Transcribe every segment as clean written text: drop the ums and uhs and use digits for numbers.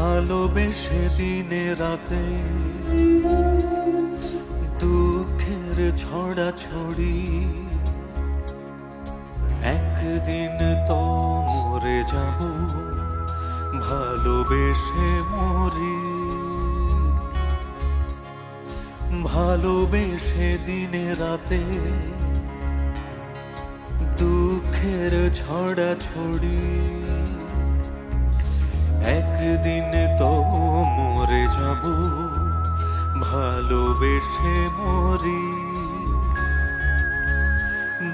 ভালোবেসে দিনে রাতে দুঃখের ছড়াছড়ি একদিন তো মরে যাব ভালোবেসে মরি। ভালোবেসে দিনে রাতে দুঃখের ছড়াছড়ি एक दिन तो मरे जब भालोबेशे मरी।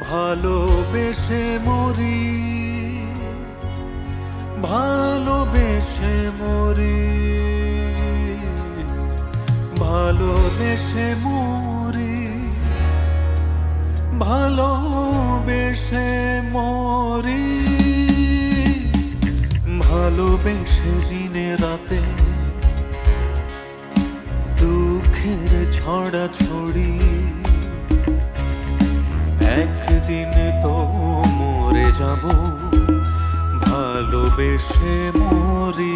भालोबेशे मरी भालोबेशे मरी भालोबेशे मरी भालोबेशे मरी। ভালোবেসে দিনে রাতে দুঃখের ছড়াছড়ি একদিন তো মরে যাব ভালোবেসে মরি।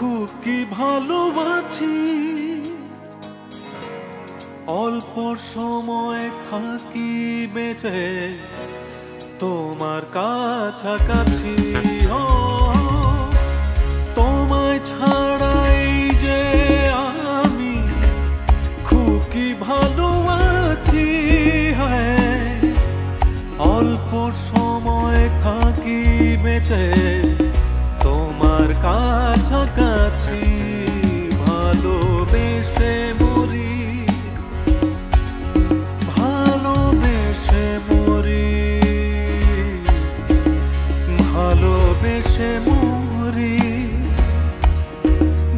খুব কি ভালোবাসি অল্প সময় থাকি বেঁচে তোমার কাছাকাছি। তোমায় ছাড়াই যে আমি খুব কি ভালোবাসি অল্প সময় থাকি বেঁচে তোমার কাছাকাছি। ভালোবেসে মরি ভালোবেসে মরি ভালোবেসে মরি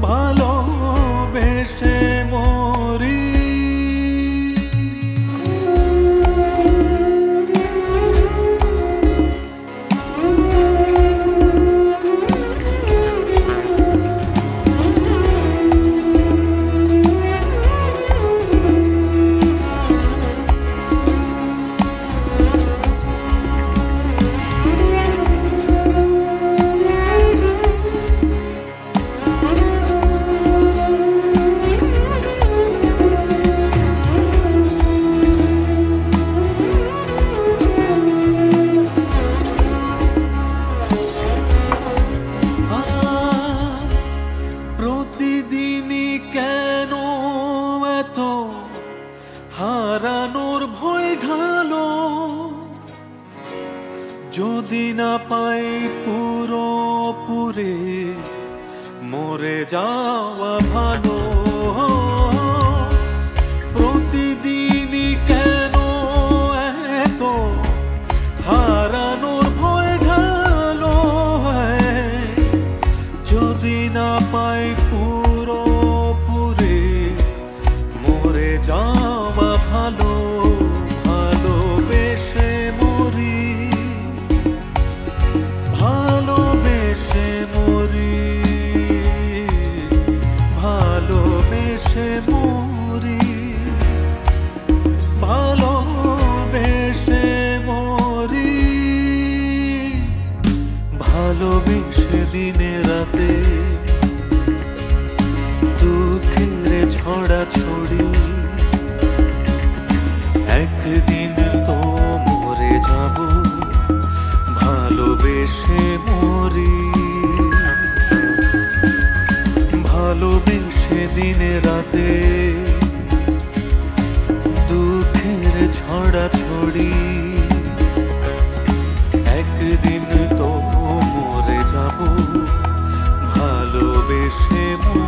ভালোবেসে মরি। হারানোর ভয় ঢালো যদি না পাই পুরোপুরি মরে যাওয়া ভালো। প্রতিদিনই কেন এত হারানোর ভয় ঢালো যদি না পাই পুরো ভালোবেসে মরি, ভালোবেসে মরি। ভালোবেসে দিনে রাতে দুঃখের ছড়া ছড়ি, একদিন তো মরে যাব ভালোবেসে মরি। ভালোবেসে দিনে রাতে দুঃখের ছড়া ছড়ি, একদিন তো মরে যাব ভালোবেসে মরি।